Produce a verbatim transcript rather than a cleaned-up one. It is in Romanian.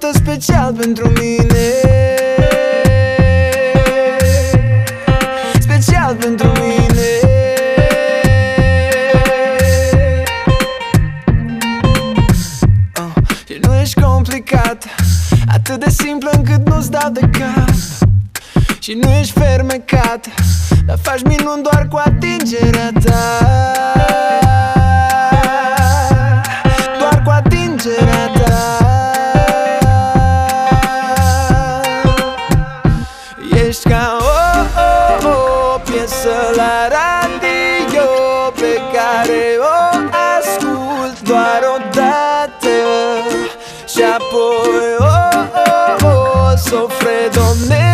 făcută special pentru mine, special pentru mine. Oh, și nu ești complicat, atât de simplu încât nu-ți dau de cap. Și nu ești fermecat, dar faci minuni doar cu atingerea ta. Doar cu atingerea ta. Ești ca o, o, o piesă la radio pe care o ascult doar o dată și apoi o, o, o, s-o fredomnesc.